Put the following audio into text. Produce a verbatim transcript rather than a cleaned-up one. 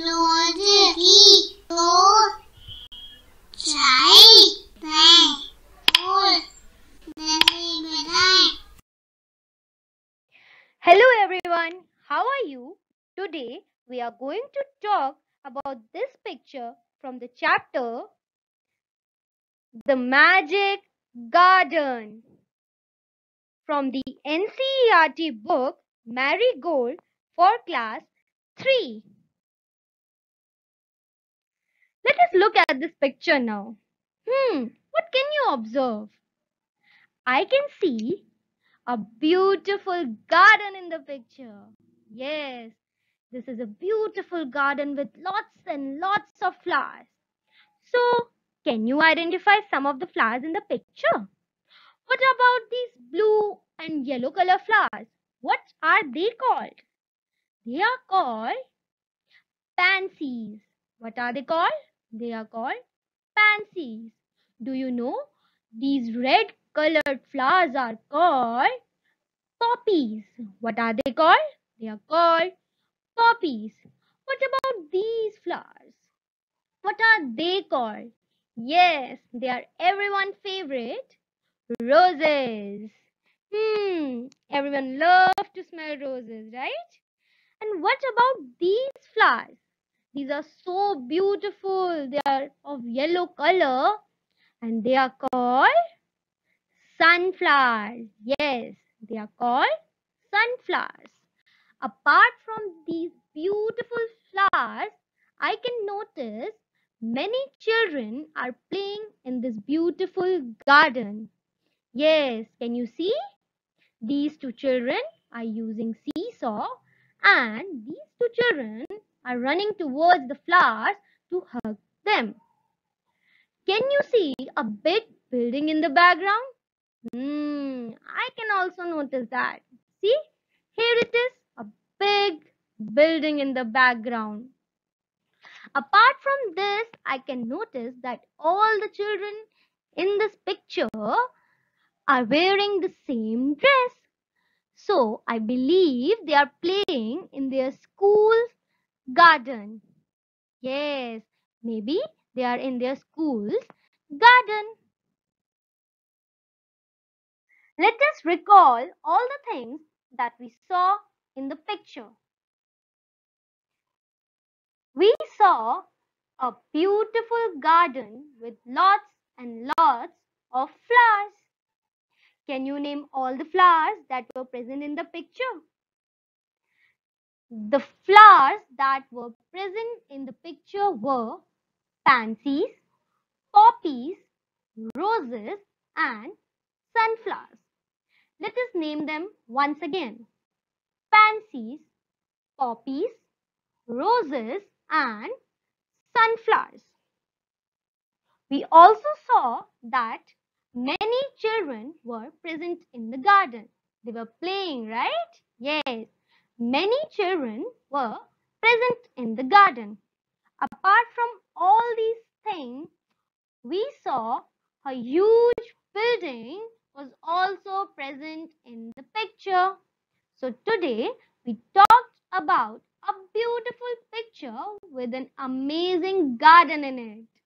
罗日一读，柴北乌。Hello everyone, how are you? Today we are going to talk about this picture from the chapter The Magic Garden from the N C E R T book Marigold for class three. Let us look at this picture now. Hmm, what can you observe? I can see a beautiful garden in the picture. Yes, this is a beautiful garden with lots and lots of flowers. So, can you identify some of the flowers in the picture? What about these blue and yellow color flowers? What are they called? They are called pansies. What are they called? They are called pansies. Do you know these red colored flowers are called poppies? What are they called? They are called poppies. What about these flowers? What are they called? Yes, they are everyone's favorite, roses. Hmm, everyone loves to smell roses, right? And what about these flowers? These are so beautiful. They are of yellow color and they are called sunflowers. Yes, they are called sunflowers. Apart from these beautiful flowers, I can notice many children are playing in this beautiful garden. Yes, can you see? These two children are using seesaw and these two children are running towards the flowers to hug them. Can you see a big building in the background? Hmm, I can also notice that. See, here it is, a big building in the background. Apart from this, I can notice that all the children in this picture are wearing the same dress. So, I believe they are playing in their school garden. Yes, maybe they are in their school's garden. Let us recall all the things that we saw in the picture. We saw a beautiful garden with lots and lots of flowers. Can you name all the flowers that were present in the picture? The flowers that were present in the picture were pansies, poppies, roses and sunflowers. Let us name them once again. Pansies, poppies, roses and sunflowers. We also saw that many children were present in the garden. They were playing, right? Yes. Many children were present in the garden. Apart from all these things, we saw a huge building was also present in the picture. So today we talked about a beautiful picture with an amazing garden in it.